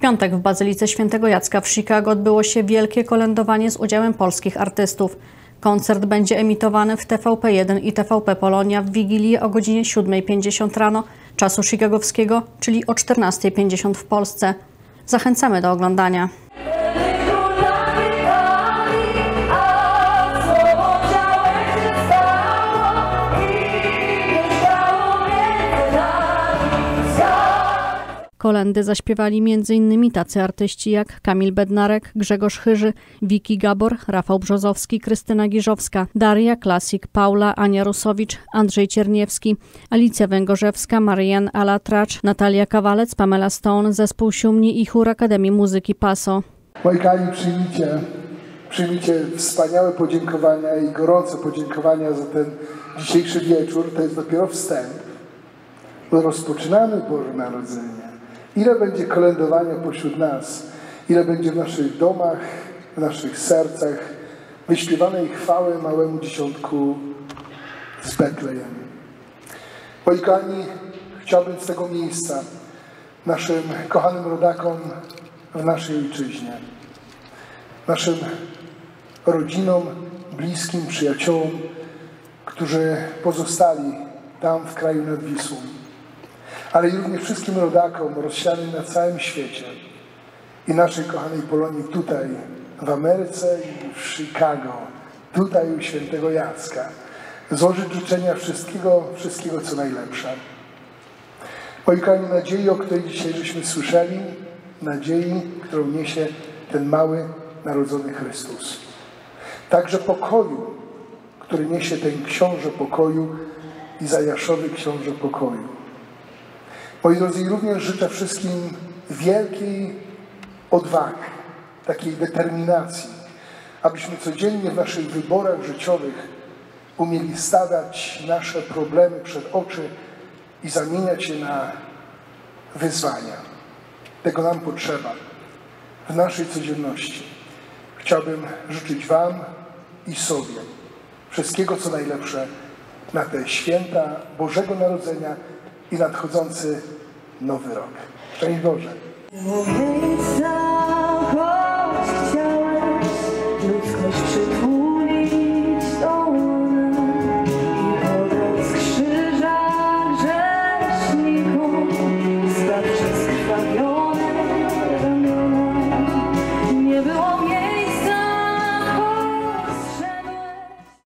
piątek w Bazylice Świętego Jacka w Chicago odbyło się wielkie kolędowanie z udziałem polskich artystów. Koncert będzie emitowany w TVP1 i TVP Polonia w Wigilię o godzinie 7:50 rano czasu chicagowskiego, czyli o 14:50 w Polsce. Zachęcamy do oglądania. Kolędy zaśpiewali m.in. tacy artyści jak Kamil Bednarek, Grzegorz Chyży, Wiki Gabor, Rafał Brzozowski, Krystyna Gierzowska, Daria Klasik, Paula, Ania Rusowicz, Andrzej Cierniewski, Alicja Węgorzewska, Marian Alatracz, Natalia Kawalec, Pamela Stone, zespół Siumni i chór Akademii Muzyki PASO. Moi kochani, przyjmijcie wspaniałe podziękowania i gorące podziękowania za ten dzisiejszy wieczór. To jest dopiero wstęp. Rozpoczynamy Boże Narodzenie. Ile będzie kolędowania pośród nas, ile będzie w naszych domach, w naszych sercach wyśpiewanej chwały małemu dzieciątku z Betlejem. Moi kochani, chciałbym z tego miejsca naszym kochanym rodakom w naszej ojczyźnie, naszym rodzinom, bliskim, przyjaciołom, którzy pozostali tam w kraju nad Wisłą, ale i również wszystkim rodakom rozsianym na całym świecie i naszej kochanej Polonii tutaj, w Ameryce i w Chicago, tutaj u Świętego Jacka, złożyć życzenia wszystkiego co najlepsze. Moi kochani, nadziei, o której dzisiaj żeśmy słyszeli, nadziei, którą niesie ten mały, narodzony Chrystus. Także pokoju, który niesie ten Książę Pokoju i Zajaszowy Książę Pokoju. Moi drodzy, również życzę wszystkim wielkiej odwagi, takiej determinacji, abyśmy codziennie w naszych wyborach życiowych umieli stawiać nasze problemy przed oczy i zamieniać je na wyzwania. Tego nam potrzeba w naszej codzienności. Chciałbym życzyć Wam i sobie wszystkiego, co najlepsze na te święta Bożego Narodzenia i nadchodzący Nowy Rok. Szczęść Boże!